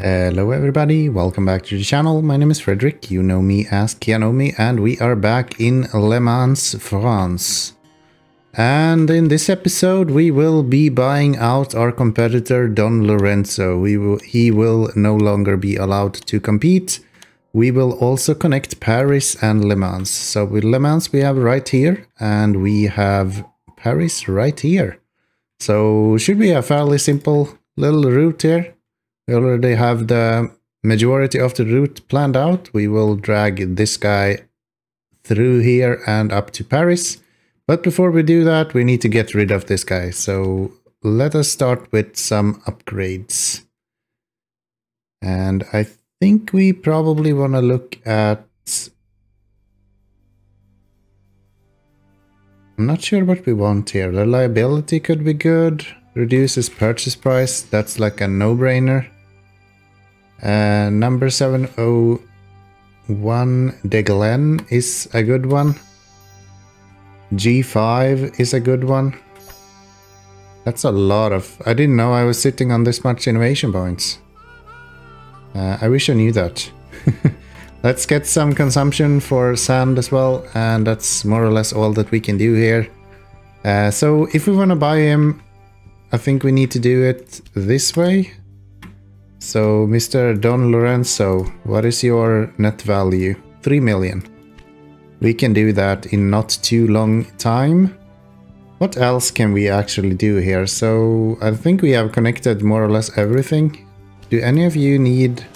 Hello everybody, welcome back to the channel. My name is Frederick, you know me as Kianomi, and we are back in Le Mans, France. And in this episode we will be buying out our competitor Don Lorenzo. He will no longer be allowed to compete. We will also connect Paris and Le Mans. So with Le Mans we have right here, and we have Paris right here. So should be a fairly simple little route here. We already have the majority of the route planned out. We will drag this guy through here and up to Paris. But before we do that, we need to get rid of this guy. So let us start with some upgrades. And I think we probably want to look at... I'm not sure what we want here. Reliability could be good. Reduces purchase price. That's like a no-brainer. Number 701 De Glen is a good one. G5 is a good one. That's a lot of... I didn't know I was sitting on this much innovation points. I wish I knew that. Let's get some consumption for sand as well, and that's more or less all that we can do here. So if we want to buy him, I think we need to do it this way. So, Mr. Don Lorenzo, what is your net value? 3 million. We can do that in not too long time. What else can we actually do here? So, I think we have connected more or less everything. Do any of you need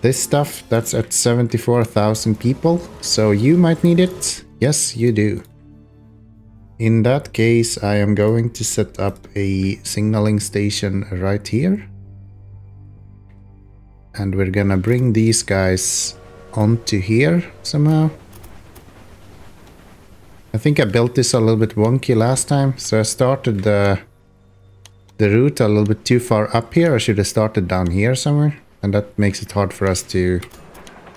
this stuff? That's at 74,000 people. So, you might need it. Yes, you do. In that case, I am going to set up a signaling station right here. And we're gonna bring these guys onto here somehow. I think I built this a little bit wonky last time, so I started the route a little bit too far up here. I should have started down here somewhere, and that makes it hard for us to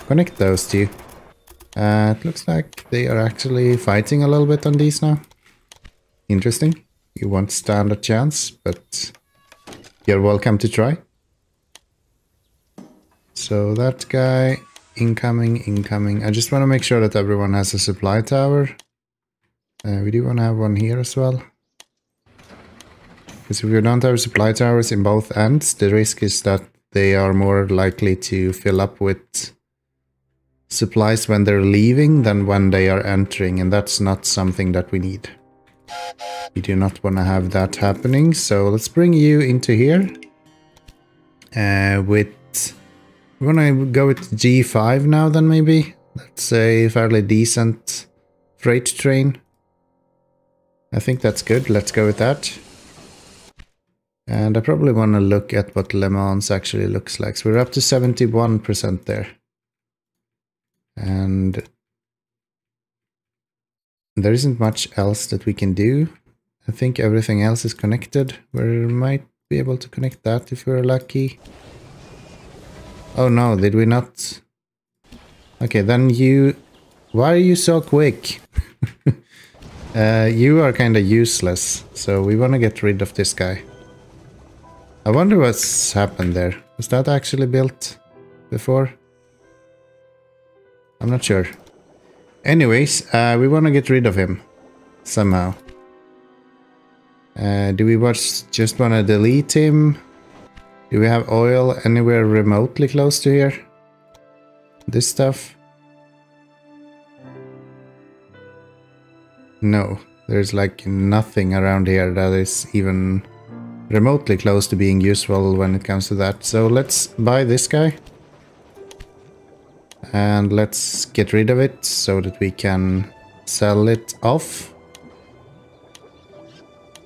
connect those two. It looks like they are actually fighting a little bit on these now. Interesting. You won't stand a chance, but you're welcome to try. So that guy, incoming. I just want to make sure that everyone has a supply tower. We do want to have one here as well. Because if you don't have supply towers in both ends, the risk is that they are more likely to fill up with supplies when they're leaving than when they are entering, and that's not something that we need. We do not want to have that happening, so let's bring you into here. We want to go with G5 now then maybe. That's a fairly decent freight train. I think that's good, let's go with that. And I probably want to look at what Le Mans actually looks like. So we're up to 71% there. And... there isn't much else that we can do. I think everything else is connected. We might be able to connect that if we're lucky. Oh no, did we not? Okay, then you... why are you so quick? You are kind of useless, so we want to get rid of this guy. I wonder what's happened there. Was that actually built before? I'm not sure. Anyways, we want to get rid of him somehow. Do we just want to delete him? Do we have oil anywhere remotely close to here? This stuff? No, there's like nothing around here that is even remotely close to being useful when it comes to that. So let's buy this guy. And let's get rid of it so that we can sell it off.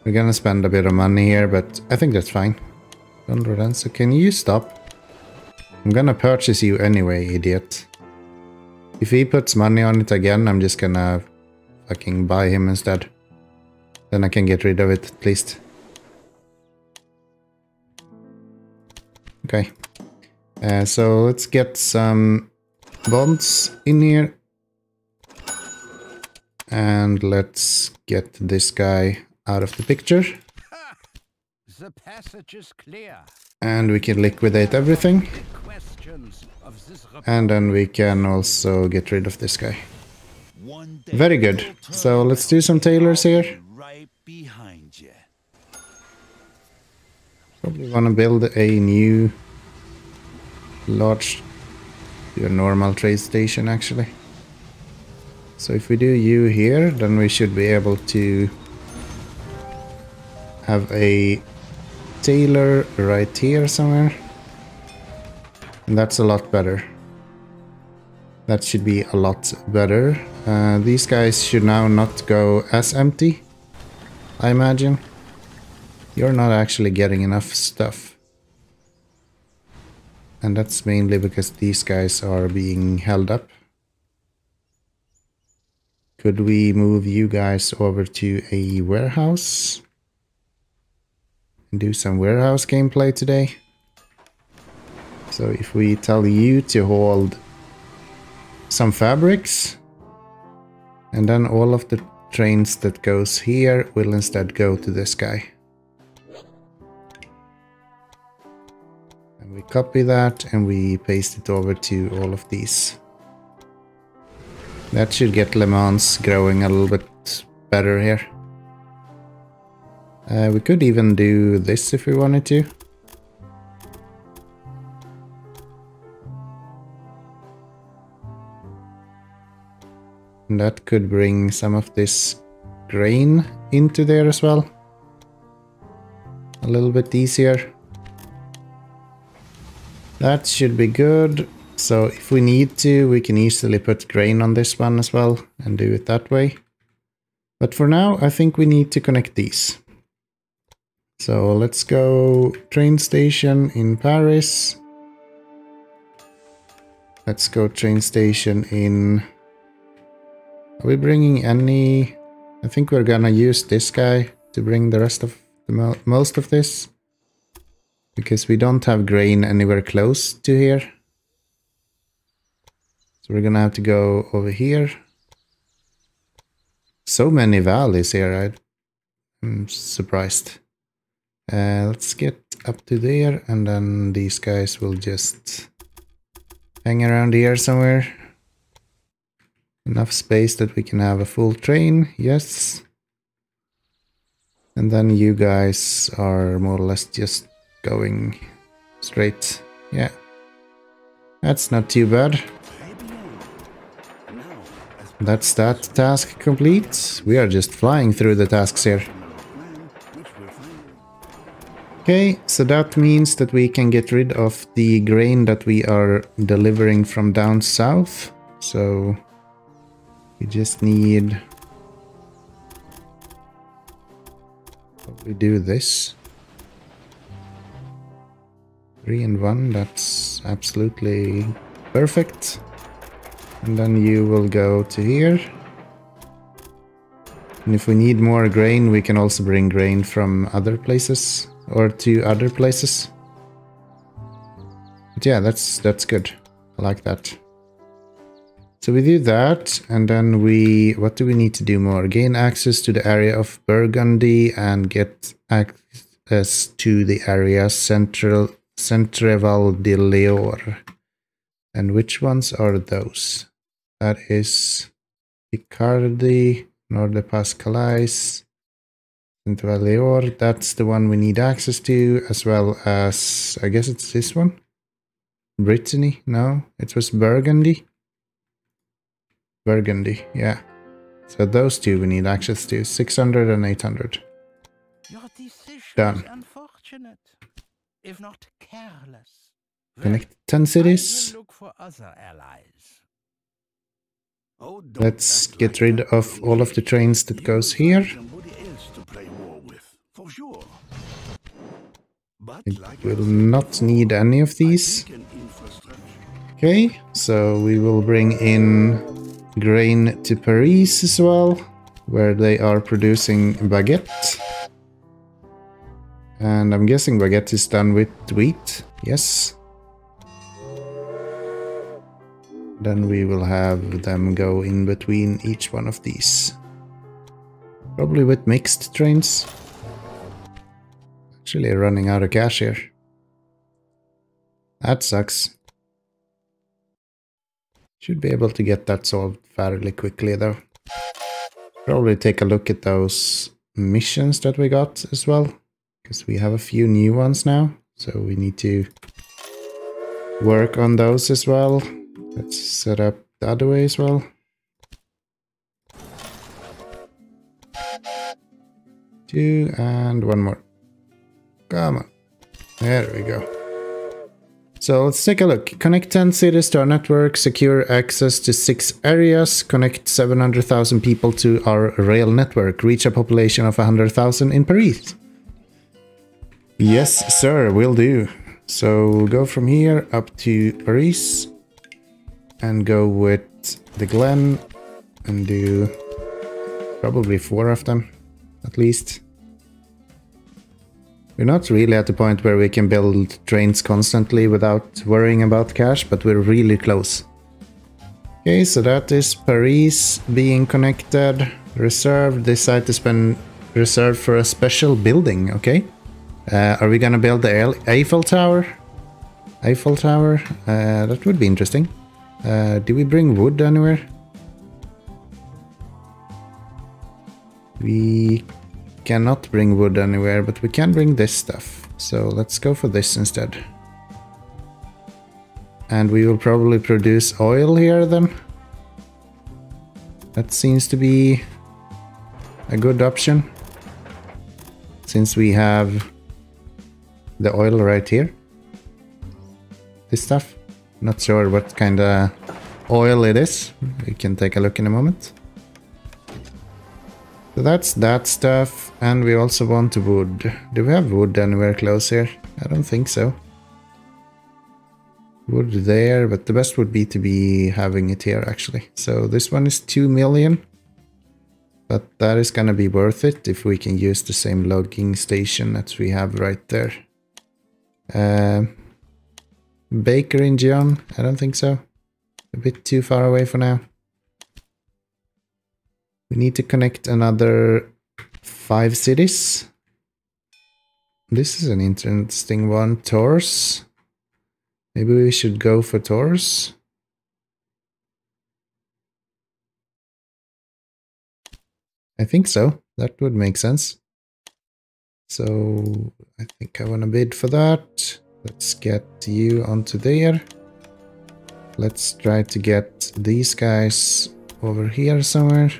We're gonna spend a bit of money here, but I think that's fine. Don Lorenzo, can you stop? I'm gonna purchase you anyway, idiot. If he puts money on it again, I'm just gonna fucking buy him instead. Then I can get rid of it at least. Okay. So let's get some bonds in here. And let's get this guy out of the picture. The passage is clear. and we can liquidate everything, and then we can also get rid of this guy. Very good. So let's do some tailors here. Probably want to build a new large, your normal trade station actually. So if we do you here, then we should be able to have a tailor right here somewhere. And that's a lot better. That should be a lot better. These guys should now not go as empty, I imagine. You're not actually getting enough stuff. And that's mainly because these guys are being held up. Could we move you guys over to a warehouse? And do some warehouse gameplay today. So if we tell you to hold some fabrics, and then all of the trains that goes here will instead go to this guy. And we copy that and we paste it over to all of these. That should get Le Mans growing a little bit better here. We could even do this if we wanted to. And that could bring some of this grain into there as well. A little bit easier. That should be good. So if we need to, we can easily put grain on this one as well and do it that way. But for now, I think we need to connect these. So let's go train station in Paris. Let's go train station in... Are we bringing any... I think we're gonna use this guy to bring the rest of the most of this. Because we don't have grain anywhere close to here. So we're gonna have to go over here. So many valleys here, I'm surprised. Let's get up to there, and then these guys will just hang around here somewhere. Enough space that we can have a full train, yes. And then you guys are more or less just going straight. Yeah. That's not too bad. That's that task complete. We are just flying through the tasks here. Okay, so that means that we can get rid of the grain that we are delivering from down south. So... we just need... we do this. 3 and 1, that's absolutely perfect. And then you will go to here. And if we need more grain, we can also bring grain from other places, or to other places. But yeah, that's good. I like that. So we do that, and then we... what do we need to do more? Gain access to the area of Burgundy and get access to the area Centreval de Leor. And which ones are those? That is Picardy, Nord de Pascalais, Centreval de Leor. That's the one we need access to, as well as... I guess it's this one? Brittany? No, it was Burgundy. Burgundy, yeah. So those two we need access to, 600 and 800. Done. If not careless, connect 10 cities. Let's get rid of all of the trains that goes here. We'll not need any of these. Okay, so we will bring in grain to Paris as well, where they are producing baguette. And I'm guessing baguette is done with wheat, yes. Then we will have them go in between each one of these. Probably with mixed trains. Actually running out of cash here. That sucks. Should be able to get that solved fairly quickly though. Probably take a look at those missions that we got as well, because we have a few new ones now, so we need to work on those as well. Let's set up the other way as well. Two and one more. Come on. There we go. So let's take a look. Connect 10 cities to our network, secure access to 6 areas, connect 700,000 people to our rail network, reach a population of 100,000 in Paris. Yes, sir, will do. So we'll go from here up to Paris and go with the De Glen and do probably 4 of them at least. We're not really at the point where we can build trains constantly without worrying about cash, but we're really close. Okay, so that is Paris being connected. Reserved. This site has been reserved for a special building, okay? Are we gonna build the Eiffel Tower? Eiffel Tower? That would be interesting. Do we bring wood anywhere? We cannot bring wood anywhere, but we can bring this stuff. So let's go for this instead. And we will probably produce oil here then. That seems to be a good option, since we have the oil right here. This stuff. Not sure what kind of oil it is. We can take a look in a moment. So that's that stuff, and we also want wood. Do we have wood anywhere close here? I don't think so. Wood there, but the best would be to be having it here actually. So this one is 2 million. But that is gonna be worth it if we can use the same logging station that we have right there. Baker in Dijon? I don't think so. A bit too far away for now. We need to connect another 5 cities. This is an interesting one. Tours. Maybe we should go for Tours. I think so. That would make sense. So I think I want to bid for that. Let's get you onto there. Let's try to get these guys over here somewhere.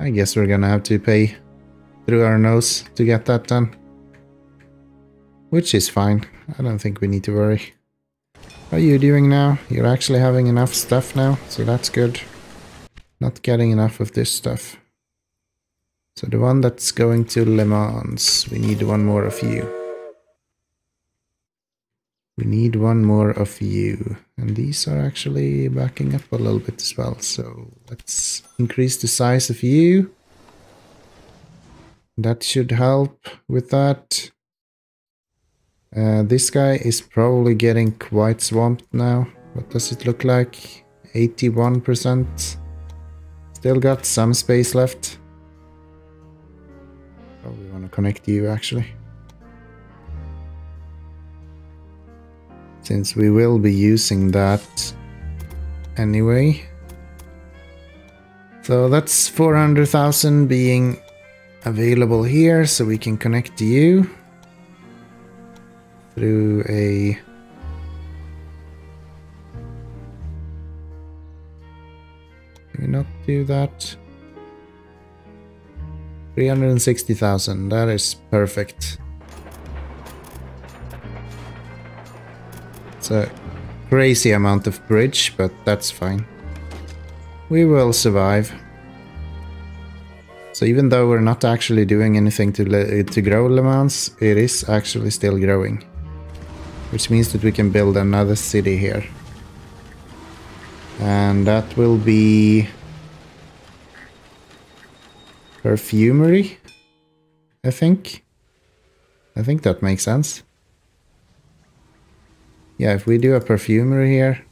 I guess we're gonna have to pay through our nose to get that done. Which is fine. I don't think we need to worry. What are you doing now? You're actually having enough stuff now, so that's good. Not getting enough of this stuff. So the one that's going to Le Mans. We need one more of you. We need one more of you. And these are actually backing up a little bit as well. So let's increase the size of you. That should help with that. This guy is probably getting quite swamped now. What does it look like? 81%. Still got some space left. Probably want to connect you actually, since we will be using that anyway. So that's 400,000 being available here, so we can connect to you through a Can we not do that? 360,000, that is perfect. It's a crazy amount of bridge, but that's fine. We will survive. So even though we're not actually doing anything to grow Le Mans, it is actually still growing. Which means that we can build another city here. And that will be perfumery, I think. I think that makes sense. Yeah, if we do a perfumery here.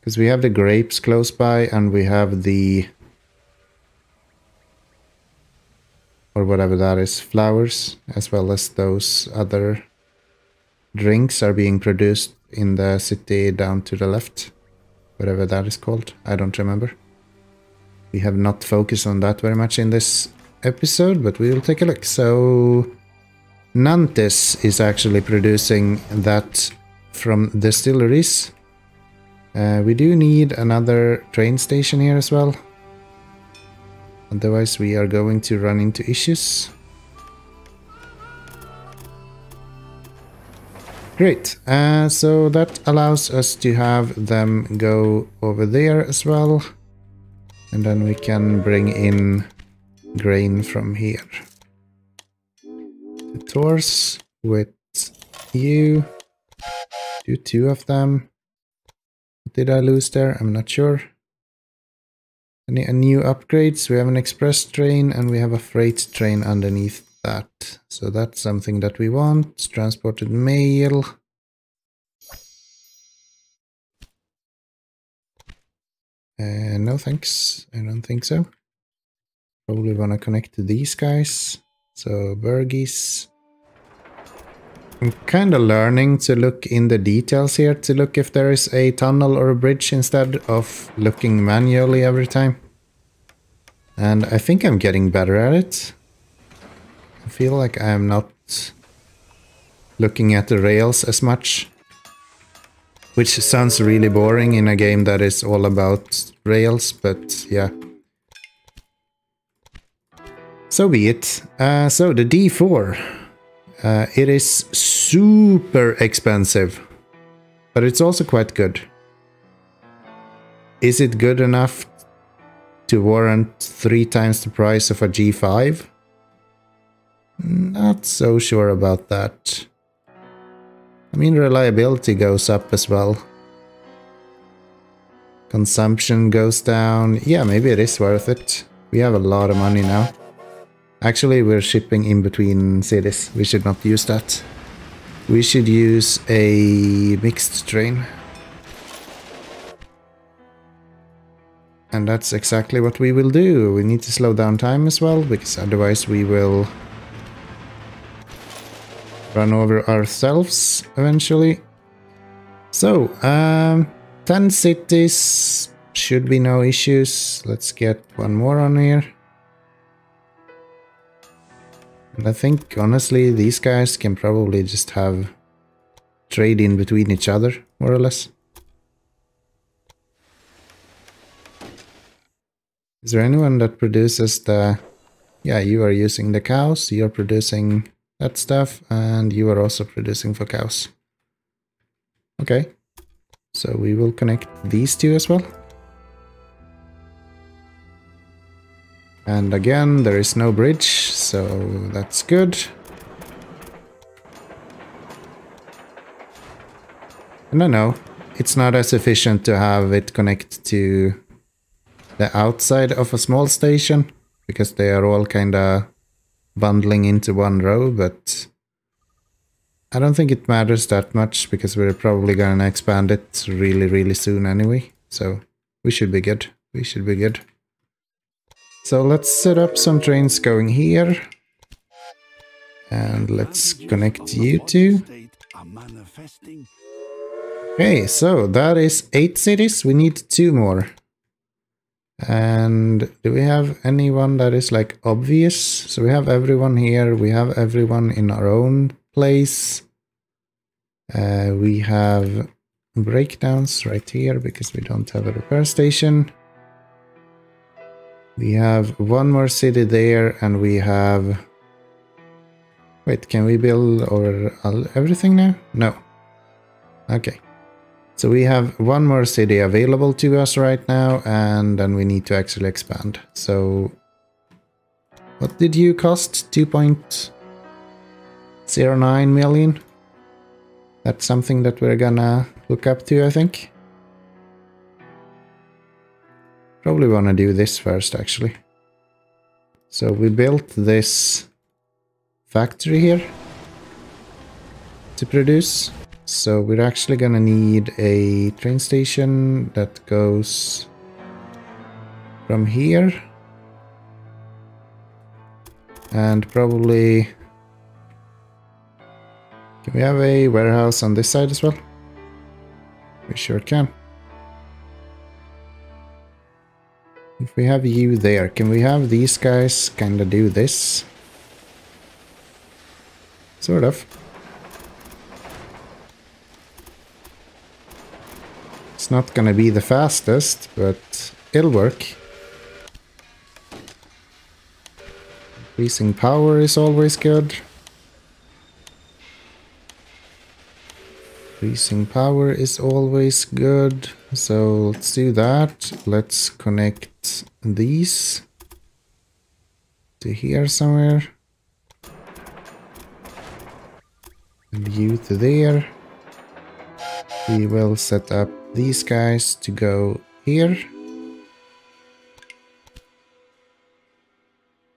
Because we have the grapes close by, and we have the or whatever that is, flowers, as well as those other drinks are being produced in the city down to the left, whatever that is called. I don't remember. We have not focused on that very much in this episode, but we will take a look. So Nantes is actually producing that from distilleries. We do need another train station here as well, otherwise we are going to run into issues. Great, so that allows us to have them go over there as well, and then we can bring in grain from here. The Tours with you, do two of them. What did I lose there? I'm not sure. Any new upgrades? We have an express train and we have a freight train underneath that, so that's something that we want. It's transported mail. No thanks, I don't think so. Probably wanna connect to these guys. So Burgies. I'm kinda learning to look in the details here, to look if there is a tunnel or a bridge instead of looking manually every time. And I think I'm getting better at it. I feel like I'm not looking at the rails as much, which sounds really boring in a game that is all about rails, but yeah. So be it. So the D4, it is super expensive, but it's also quite good. Is it good enough to warrant 3 times the price of a G5? Not so sure about that. I mean, reliability goes up as well. Consumption goes down. Yeah, maybe it is worth it. We have a lot of money now. Actually, we're shipping in between cities. We should not use that. We should use a mixed train. And that's exactly what we will do. We need to slow down time as well, because otherwise we will run over ourselves eventually. So, 10 cities, should be no issues. Let's get one more on here. And I think, honestly, these guys can probably just have trade in between each other, more or less. Is there anyone that produces the... Yeah, you are using the cows, you're producing that stuff, and you are also producing for cows. Okay, so we will connect these two as well. And again, there is no bridge, so that's good. No, no, it's not as efficient to have it connect to the outside of a small station, because they are all kinda bundling into one row, but I don't think it matters that much, because we're probably gonna expand it really, really soon anyway. So we should be good, we should be good. So let's set up some trains going here, and let's connect you two. Okay, so that is 8 cities, we need 2 more. And do we have anyone that is like obvious? So we have everyone here, we have everyone in our own place. We have breakdowns right here, because we don't have a repair station. We have 1 more city there, and we have... Wait, can we build over everything now? No. Okay. So we have 1 more city available to us right now, and then we need to actually expand. So... What did you cost? 2.09 million? That's something that we're gonna look up to, I think. Probably want to do this first, actually. So we built this factory here to produce. So we're actually gonna need a train station that goes from here And probably... Can we have a warehouse on this side as well? We sure can. If we have you there, can we have these guys kinda do this? Sort of. It's not gonna be the fastest, but it'll work. Increasing power is always good. Increasing power is always good. So let's do that. Let's connect these to here somewhere. And you to there. We will set up these guys to go here.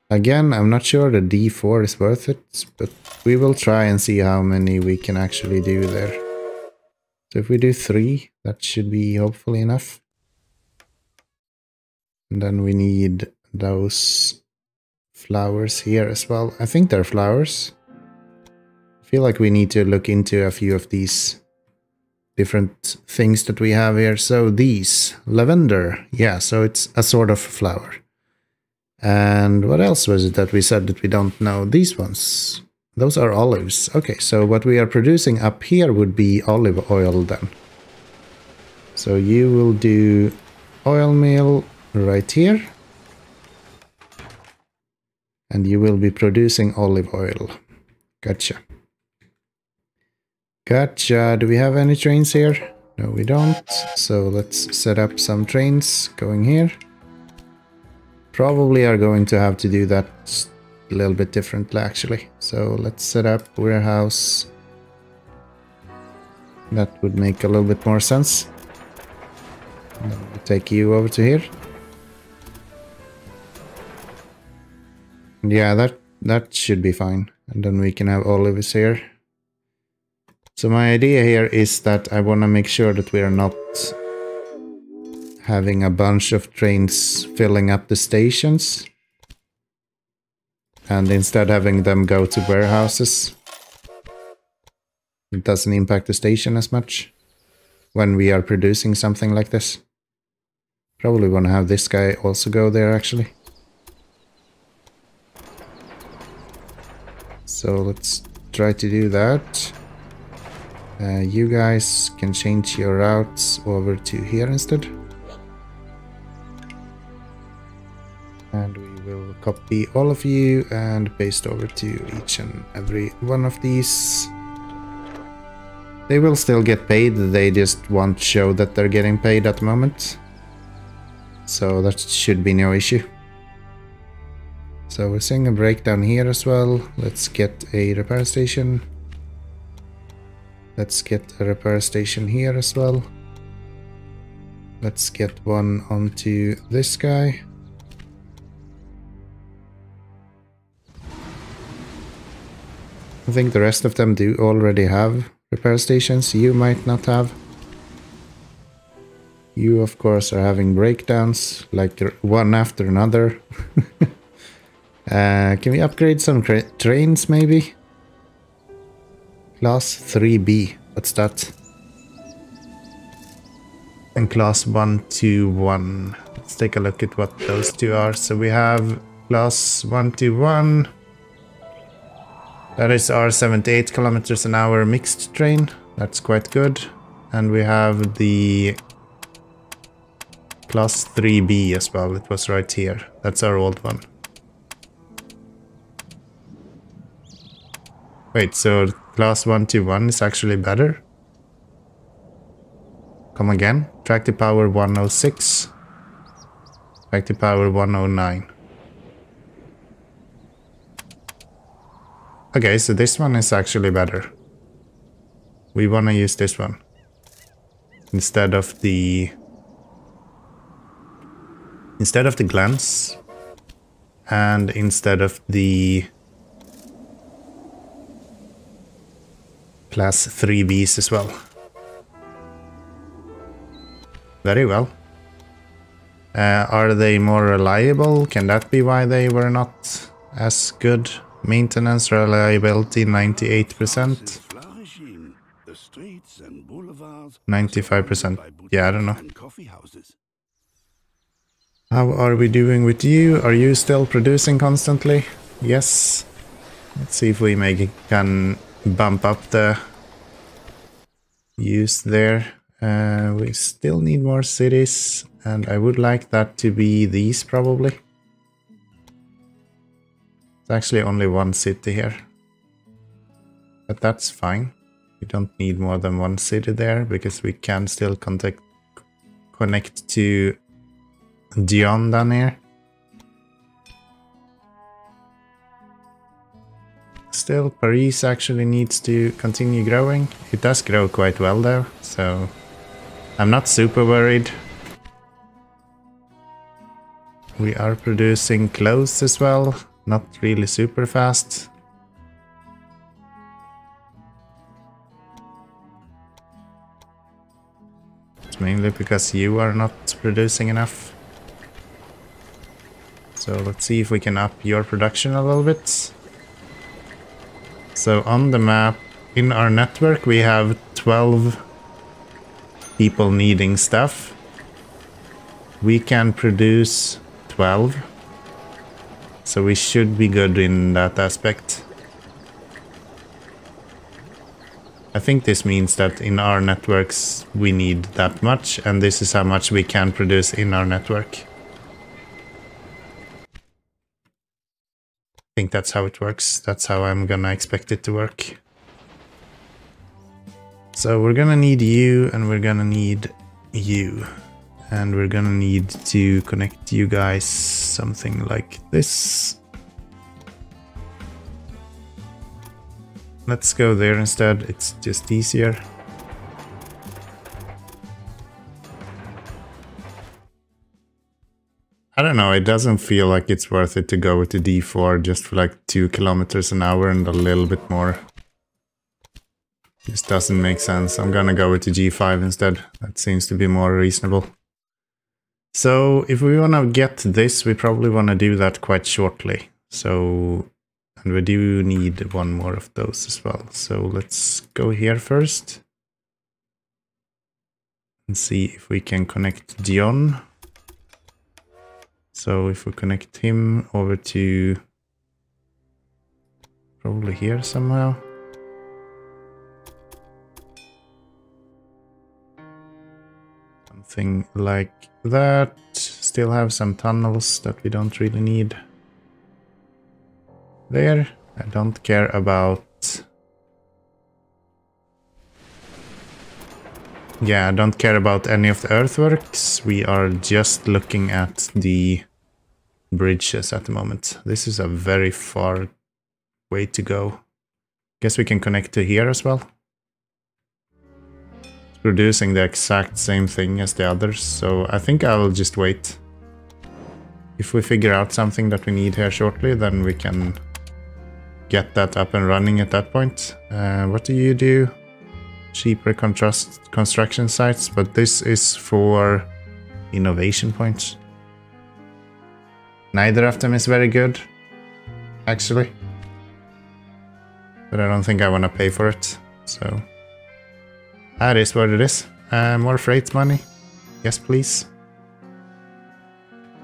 Again, I'm not sure the D4 is worth it, but we will try and see how many we can actually do there. So if we do 3, that should be hopefully enough. And then we need those flowers here as well. I think they're flowers. I feel like we need to look into a few of these different things that we have here. So these, lavender. Yeah, so it's a sort of flower. And what else was it that we said that we don't know? These ones. Those are olives. Okay, so what we are producing up here would be olive oil then. So you will do oil mill right here. And you will be producing olive oil. Gotcha. Gotcha. Do we have any trains here? No, we don't. So let's set up some trains going here. Probably are going to have to do that a little bit differently actually. So let's set up warehouse. That would make a little bit more sense. I'll take you over to here. Yeah, that should be fine. And then we can have olives here. So my idea here is that I want to make sure that we are not having a bunch of trains filling up the stations and instead having them go to warehouses. It doesn't impact the station as much when we are producing something like this. Probably want to have this guy also go there actually. So let's try to do that. You guys can change your routes over to here instead. And we will copy all of you and paste over to each and every one of these. They will still get paid, they just won't show that they're getting paid at the moment. So that should be no issue. So we're seeing a breakdown here as well. Let's get a repair station. Let's get a repair station here as well. Let's get one onto this guy. I think the rest of them do already have repair stations. You might not have. You, of course, are having breakdowns, like one after another. Can we upgrade some trains, maybe? Class 3B. What's that? And Class 121. Let's take a look at what those two are. So we have Class 121. That is our 78 kilometers an hour mixed train. That's quite good. And we have the Class 3B as well. It was right here. That's our old one. Wait, so Class 121 is actually better? Come again. Tractive power 106. Tractive power 109. Okay, so this one is actually better. We want to use this one instead of the glance and instead of the Class 3Bs as well. Very well. Are they more reliable? Can that be why they were not as good. Maintenance reliability 98%. 95%. Yeah, I don't know. How are we doing with you? Are you still producing constantly? Yes. Let's see if we can bump up the use there. We still need more cities, and I would like that to be these probably. It's actually only one city here, but that's fine. We don't need more than one city there because we can still connect to Dijon down here. Still, Paris actually needs to continue growing. It does grow quite well though, so I'm not super worried. We are producing clothes as well, not really super fast. It's mainly because you are not producing enough. So let's see if we can up your production a little bit. So on the map, in our network, we have 12 people needing stuff. We can produce 12. So we should be good in that aspect. I think this means that in our networks we need that much, and this is how much we can produce in our network. I think that's how it works. That's how I'm gonna expect it to work. So we're gonna need you, and we're gonna need you, and we're gonna need to connect you guys something like this. Let's go there instead. It's just easier. I don't know, it doesn't feel like it's worth it to go with the D4 just for like 2 kilometers an hour and a little bit more. This doesn't make sense. I'm gonna go with the G5 instead. That seems to be more reasonable. So if we wanna get this, we probably wanna do that quite shortly. So, and we do need one more of those as well. So let's go here first and see if we can connect Dijon. So if we connect him over to probably here somehow. Something like that. Still have some tunnels that we don't really need. There. I don't care about... Yeah, I don't care about any of the earthworks. We are just looking at the bridges at the moment. This is a very far way to go. Guess we can connect to here as well. It's producing the exact same thing as the others, so I think I'll just wait. If we figure out something that we need here shortly, then we can get that up and running at that point. What do you do? Cheaper construction sites, but this is for innovation points. Neither of them is very good, actually. But I don't think I want to pay for it, so... That is what it is. More freight money. Yes, please.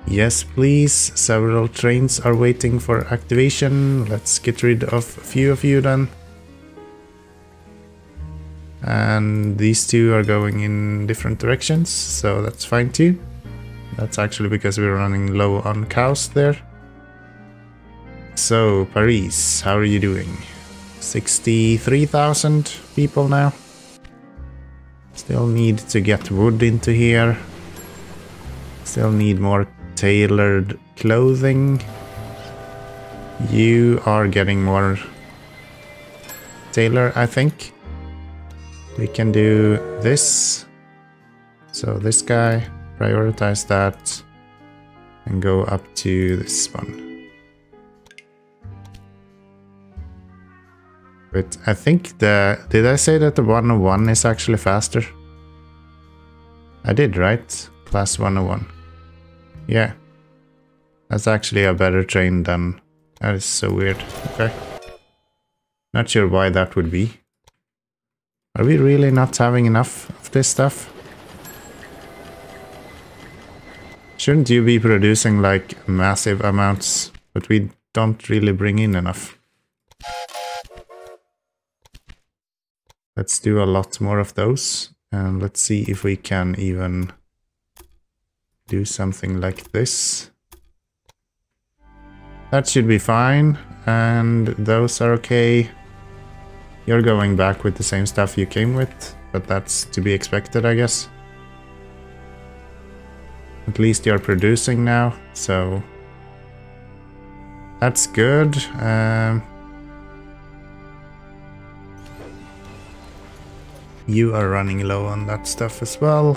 Yes, please. Several trains are waiting for activation. Let's get rid of a few of you then. And these two are going in different directions, so that's fine too. That's actually because we're running low on cows there. So, Paris, how are you doing? 63,000 people now. Still need to get wood into here. Still need more tailored clothing. You are getting more tailor, I think. We can do this, so this guy, prioritize that, and go up to this one. But I think the... Did I say that the 101 is actually faster? I did, right? Class 101. Yeah. That's actually a better train than That is so weird. Okay. Not sure why that would be. Are we really not having enough of this stuff? Shouldn't you be producing like massive amounts, but we don't really bring in enough? Let's do a lot more of those, and let's see if we can even do something like this. That should be fine, and those are okay. You're going back with the same stuff you came with, but that's to be expected, I guess. At least you're producing now, so that's good. You are running low on that stuff as well.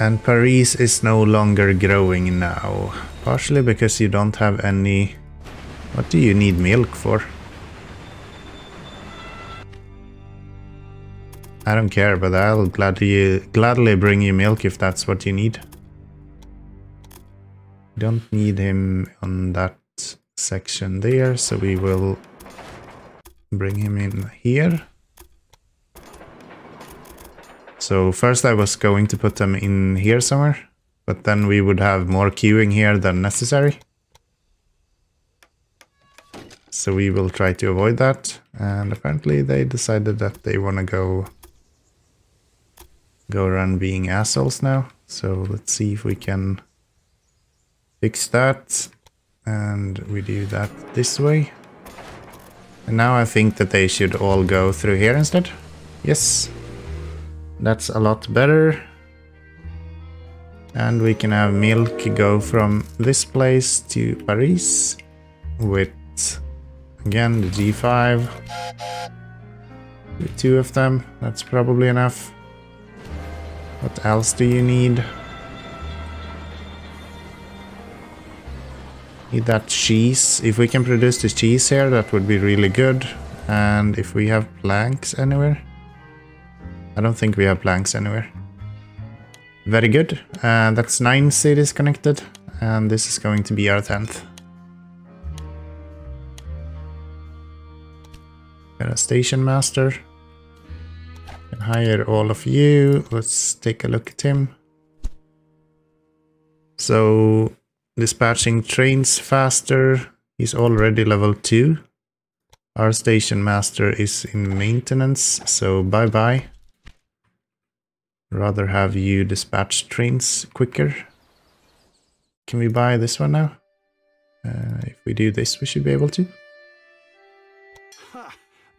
And Paris is no longer growing now, partially because you don't have any... What do you need milk for? I don't care, but I'll gladly bring you milk if that's what you need. Don't need him on that section there, so we will bring him in here. So first I was going to put them in here somewhere, but then we would have more queuing here than necessary. So we will try to avoid that, and apparently they decided that they want to go around being assholes now. So let's see if we can fix that, and we do that this way. And now I think that they should all go through here instead. Yes, that's a lot better. And we can have milk go from this place to Paris with, again, the G5. With two of them, that's probably enough. What else do you need? Need that cheese. If we can produce this cheese here, that would be really good. And if we have planks anywhere. I don't think we have planks anywhere. Very good. That's 9 cities connected. And this is going to be our 10th. Got a station master. Can hire all of you. Let's take a look at him. So, dispatching trains faster. He's already level 2. Our station master is in maintenance, so bye-bye. Rather have you dispatch trains quicker. Can we buy this one now? If we do this, we should be able to.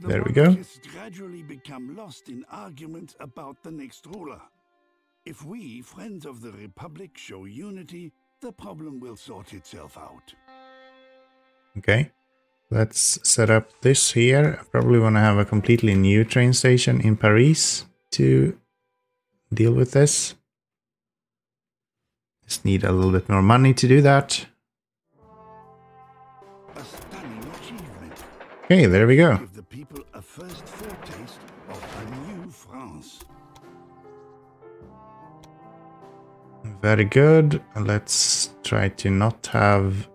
There we go. Gradually become lost in arguments about the next ruler. If we, friends of the Republic, show unity, the problem will sort itself out. Okay. Let's set up this here. I probably want to have a completely new train station in Paris to deal with this. Just need a little bit more money to do that. A stunning achievement. Okay, there we go. People a first foretaste of a new France. Very good. Let's try to not have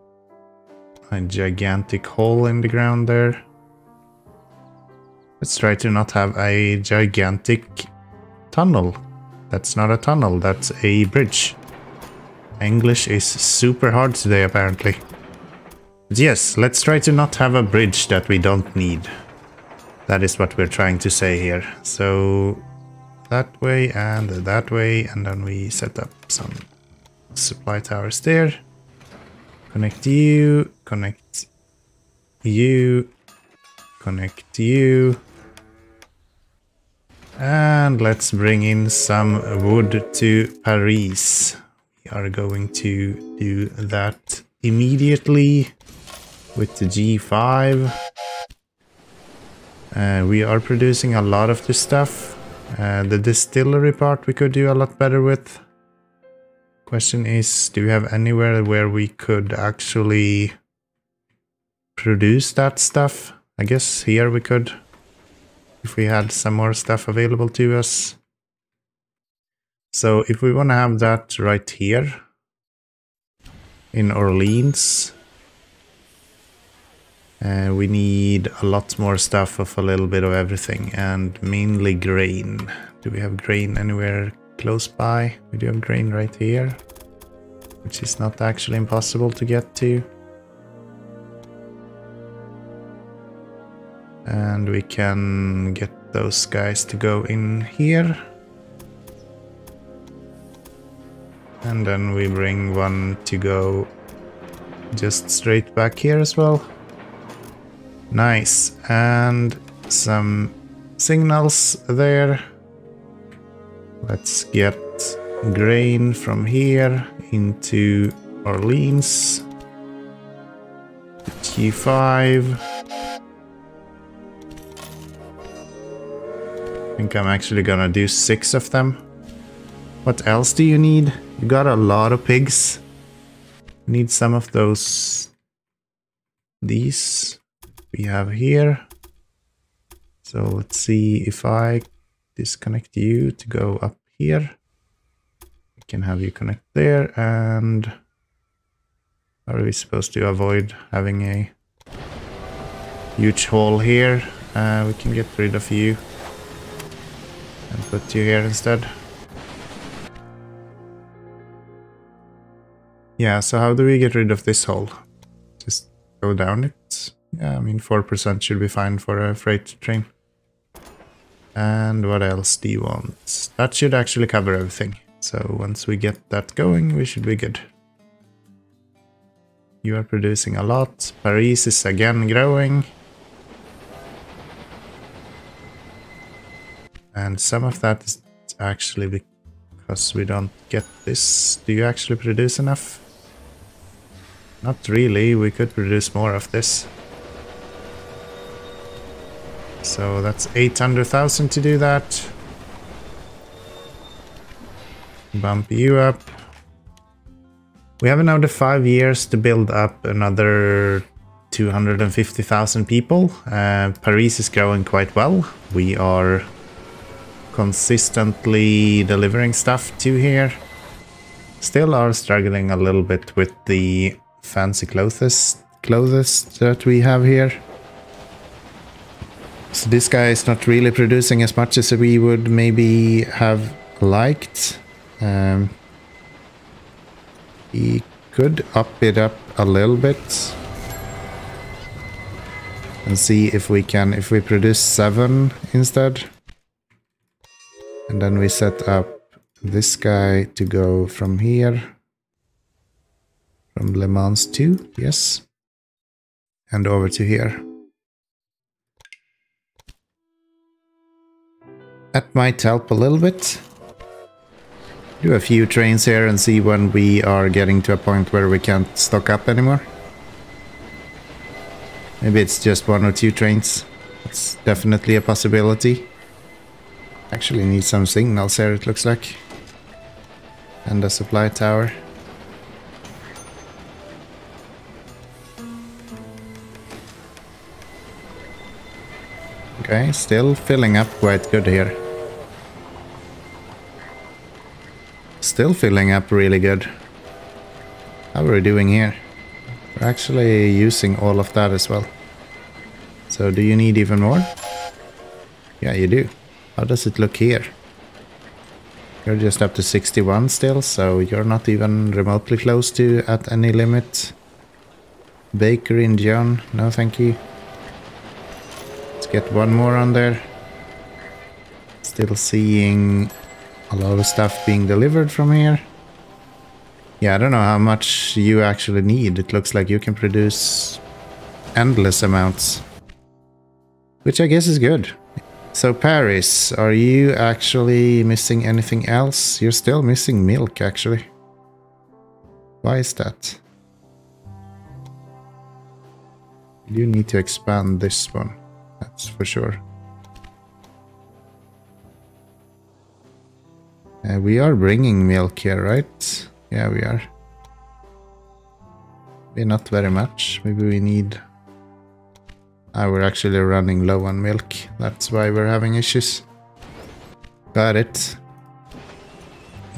a gigantic hole in the ground there. Let's try to not have a gigantic tunnel. That's not a tunnel, that's a bridge. English is super hard today apparently. But yes, let's try to not have a bridge that we don't need. That is what we're trying to say here. So that way, and then we set up some supply towers there. Connect you, and let's bring in some wood to Paris. We are going to do that immediately with the G5. We are producing a lot of this stuff. The distillery part we could do a lot better with. Question is, do we have anywhere where we could actually produce that stuff? I guess here we could, if we had some more stuff available to us. So if we want to have that right here, in Orleans. We need a lot more stuff of a little bit of everything, and mainly grain. Do we have grain anywhere close by? We do have grain right here, which is not actually impossible to get to. And we can get those guys to go in here. And then we bring one to go just straight back here as well. Nice. And some signals there. Let's get grain from here into Orleans. G5. I think I'm actually gonna do 6 of them. What else do you need? You got a lot of pigs. Need some of those. These we have here. So let's see if I disconnect you to go up here. I can have you connect there. And are we supposed to avoid having a huge hole here? We can get rid of you and put you here instead. Yeah, so how do we get rid of this hole? Just go down it. Yeah, I mean 4% should be fine for a freight train. And what else do you want? That should actually cover everything. So once we get that going, we should be good. You are producing a lot. Paris is again growing. And some of that is actually because we don't get this. Do you actually produce enough? Not really. We could produce more of this. So that's 800,000 to do that. Bump you up. We have another 5 years to build up another 250,000 people. Paris is growing quite well. We are consistently delivering stuff to here. Still are struggling a little bit with the fancy clothes that we have here. So this guy is not really producing as much as we would maybe have liked. He could up it up a little bit and see if we can, if we produce 7 instead. And then we set up this guy to go from here, from Le Mans 2, yes, and over to here. That might help a little bit. Do a few trains here and see when we are getting to a point where we can't stock up anymore. Maybe it's just 1 or 2 trains. It's definitely a possibility. Actually need some signals here, it looks like. And a supply tower. Okay, still filling up quite good here. Still filling up really good. How are we doing here? We're actually using all of that as well. So do you need even more? Yeah, you do. How does it look here? You're just up to 61 still, so you're not even remotely close to at any limit. Bakery in Dijon, no thank you. Let's get one more on there. Still seeing a lot of stuff being delivered from here. Yeah, I don't know how much you actually need. It looks like you can produce endless amounts, which I guess is good. So Paris, are you actually missing anything else? You're still missing milk, actually. Why is that? You need to expand this one, that's for sure. We are bringing milk here, right? Yeah, we are. Maybe not very much. Maybe we need... Ah, we're actually running low on milk. That's why we're having issues. Got it.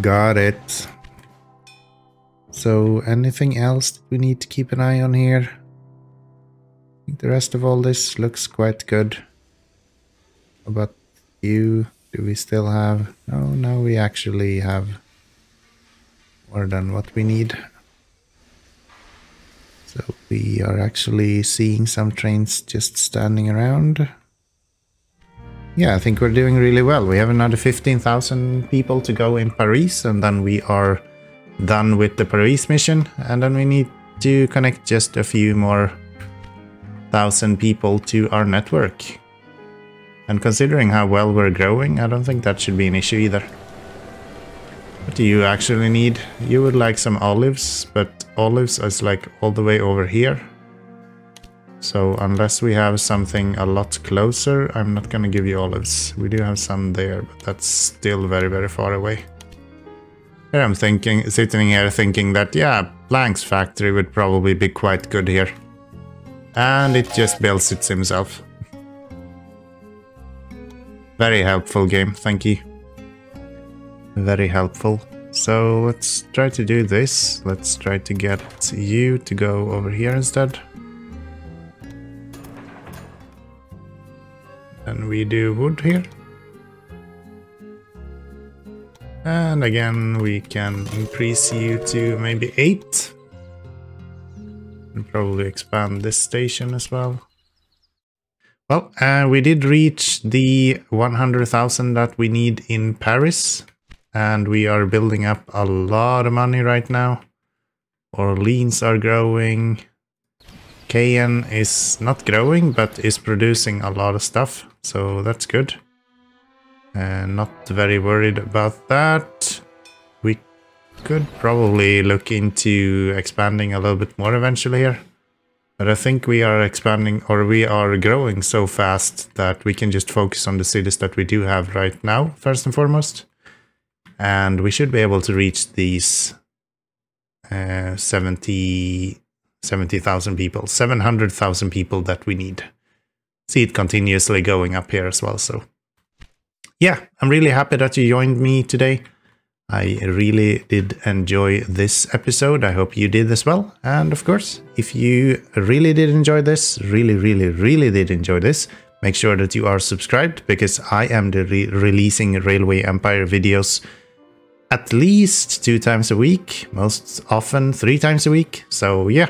Got it. So anything else that we need to keep an eye on here? I think the rest of all this looks quite good. How about you? Do we still have... Oh, no, we actually have more than what we need. So we are actually seeing some trains just standing around. Yeah, I think we're doing really well. We have another 15,000 people to go in Paris, and then we are done with the Paris mission. And then we need to connect just a few more thousand people to our network. And considering how well we're growing, I don't think that should be an issue either. What do you actually need? You would like some olives, but olives is like all the way over here. So unless we have something a lot closer, I'm not gonna give you olives. We do have some there, but that's still very, very far away. Here I'm thinking, sitting here thinking that, yeah, Plank's factory would probably be quite good here. And it just builds it himself. Very helpful game, thank you. Very helpful. So let's try to do this. Let's try to get you to go over here instead. And we do wood here. And again, we can increase you to maybe 8. And probably expand this station as well. Well, we did reach the 100,000 that we need in Paris. And we are building up a lot of money right now. Orleans are growing. Cayenne is not growing, but is producing a lot of stuff. So that's good. Not very worried about that. We could probably look into expanding a little bit more eventually here. But I think we are expanding, or we are growing so fast that we can just focus on the cities that we do have right now, first and foremost. And we should be able to reach these 70,000 people, 700,000 people that we need. See it continuously going up here as well, so. Yeah, I'm really happy that you joined me today. I really did enjoy this episode. I hope you did as well. And of course, if you really did enjoy this, really did enjoy this, make sure that you are subscribed, because I am releasing Railway Empire videos at least 2 times a week, most often 3 times a week. So yeah,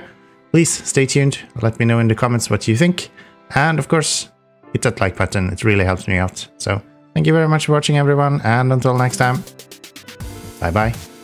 please stay tuned. Let me know in the comments what you think. And of course, hit that like button. It really helps me out. So thank you very much for watching, everyone. And until next time. Bye-bye.